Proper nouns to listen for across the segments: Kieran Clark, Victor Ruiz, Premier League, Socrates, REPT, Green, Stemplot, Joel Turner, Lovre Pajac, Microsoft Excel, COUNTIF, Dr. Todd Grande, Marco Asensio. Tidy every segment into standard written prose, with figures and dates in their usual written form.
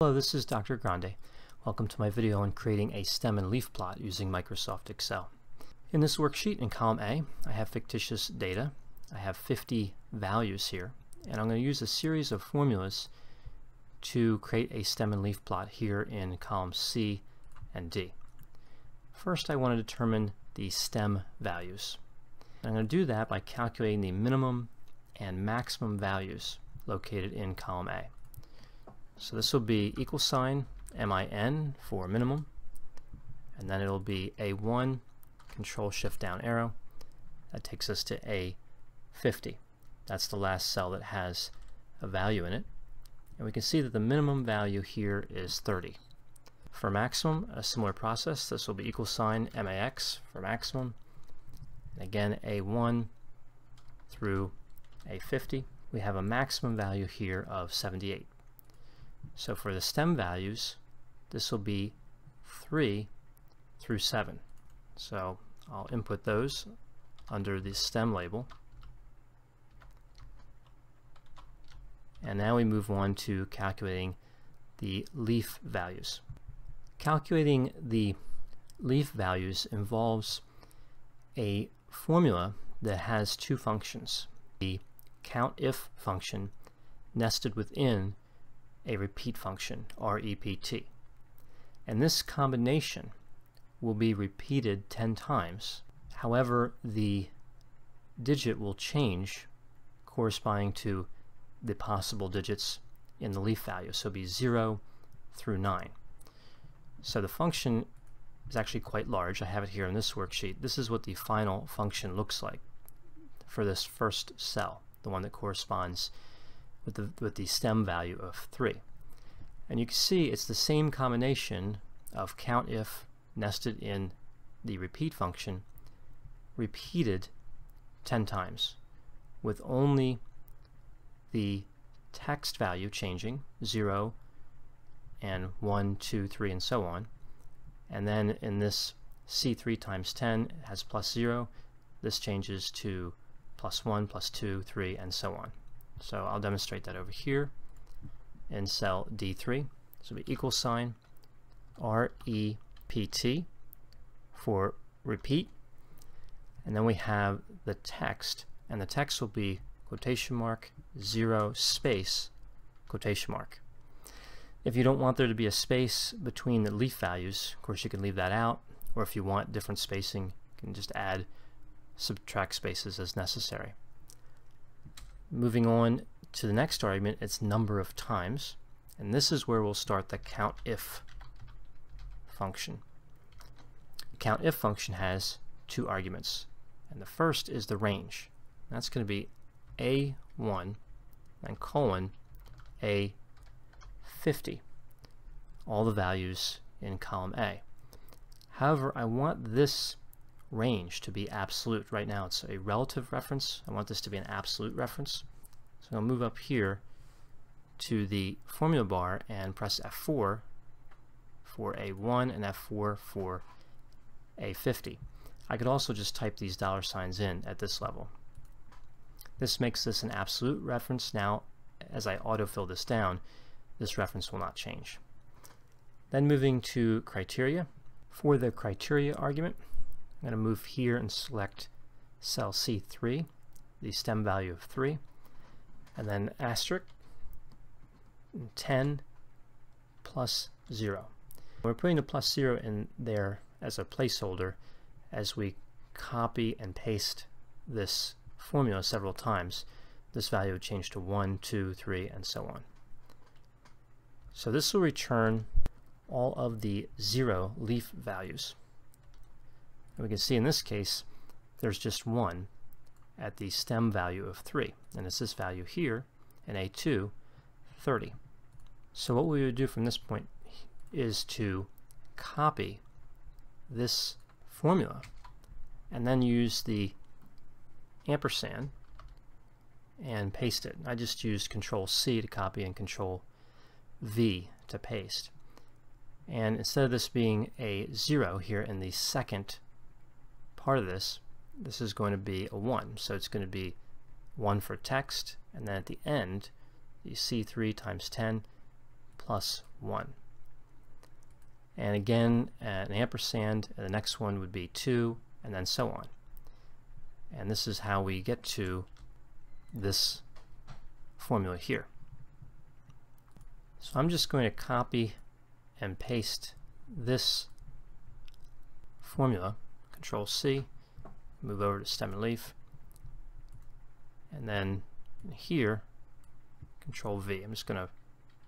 Hello, this is Dr. Grande. Welcome to my video on creating a stem and leaf plot using Microsoft Excel. In this worksheet in column A, I have fictitious data. I have 50 values here, and I'm going to use a series of formulas to create a stem and leaf plot here in column C and D. First, I want to determine the stem values. I'm going to do that by calculating the minimum and maximum values located in column A. So this will be equal sign MIN for minimum, and then it'll be A1, control shift down arrow. That takes us to A50. That's the last cell that has a value in it. And we can see that the minimum value here is 30. For maximum, a similar process. This will be equal sign MAX for maximum. And again, A1 through A50. We have a maximum value here of 78. So for the stem values, this will be 3 through 7. So I'll input those under the stem label. And now we move on to calculating the leaf values. Calculating the leaf values involves a formula that has two functions. The COUNTIF function nested within a repeat function, REPT. And this combination will be repeated 10 times. However, the digit will change corresponding to the possible digits in the leaf value. So it'll be 0 through 9. So the function is actually quite large. I have it here in this worksheet. This is what the final function looks like for this first cell, the one that corresponds with the stem value of 3. And you can see it's the same combination of COUNTIF nested in the repeat function repeated 10 times, with only the text value changing, 0 and 1, 2, 3, and so on. And then in this C3 times 10, it has plus 0. This changes to plus 1, plus 2, 3, and so on. So I'll demonstrate that over here in cell D3. So it'll be equal sign REPT for repeat. And then we have the text, and the text will be quotation mark 0 space quotation mark. If you don't want there to be a space between the leaf values, of course you can leave that out, or if you want different spacing, you can just add, subtract spaces as necessary. Moving on to the next argument, it's number of times, and this is where we'll start the COUNTIF function. The COUNTIF function has two arguments, and the first is the range. That's going to be A1 and colon A50, all the values in column A. However, I want this range to be absolute. Right now it's a relative reference. I want this to be an absolute reference. So I'll move up here to the formula bar and press F4 for A1 and F4 for A50. I could also just type these dollar signs in at this level. This makes this an absolute reference. Now as I autofill this down, this reference will not change. Then moving to criteria. For the criteria argument, I'm going to move here and select cell C3, the stem value of 3, and then asterisk 10 plus 0. We're putting the plus 0 in there as a placeholder as we copy and paste this formula several times. This value would change to 1, 2, 3, and so on. So this will return all of the 0 leaf values. We can see in this case there's just one at the stem value of 3, and it's this value here in A2, 30. So what we would do from this point is to copy this formula and then use the ampersand and paste it. I just used control C to copy and control V to paste. And instead of this being a 0 here in the second part of this is going to be a 1. So it's going to be 1 for text, and then at the end you see 3 times 10 plus 1. And again, an ampersand, and the next one would be 2, and then so on. And this is how we get to this formula here. So I'm just going to copy and paste this formula, Control C, move over to stem and leaf, and then here, Control V. I'm just going to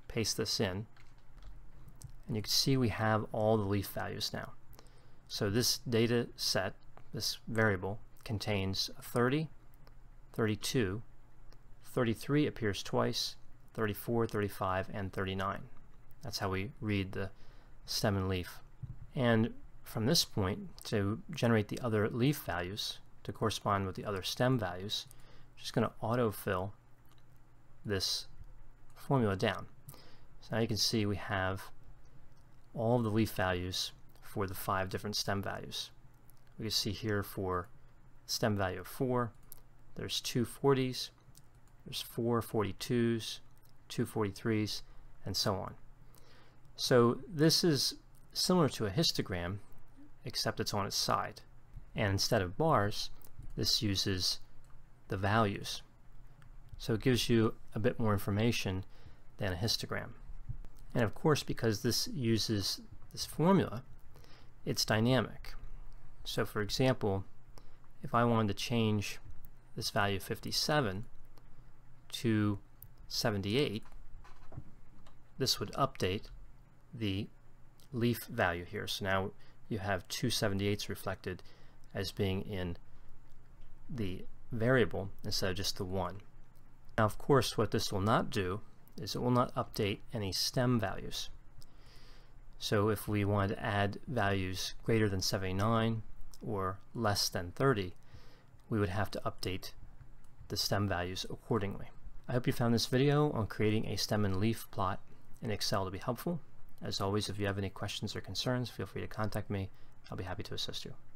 paste this in, and you can see we have all the leaf values now. So this data set, this variable, contains 30, 32, 33 appears twice, 34, 35, and 39. That's how we read the stem and leaf. And from this point, to generate the other leaf values to correspond with the other stem values, I'm just going to autofill this formula down. So now you can see we have all the leaf values for the 5 different stem values. We can see here for stem value of 4, there's 2 40s, there's 4 42s, 2 43s, and so on. So this is similar to a histogram, except it's on its side. And instead of bars, this uses the values. So it gives you a bit more information than a histogram. And of course, because this uses this formula, it's dynamic. So for example, if I wanted to change this value 57 to 78, this would update the leaf value here. So now you have 2 78s reflected as being in the variable instead of just the 1. Now of course what this will not do is it will not update any stem values. So if we wanted to add values greater than 79 or less than 30, we would have to update the stem values accordingly. I hope you found this video on creating a stem and leaf plot in Excel to be helpful. As always, if you have any questions or concerns, feel free to contact me. I'll be happy to assist you.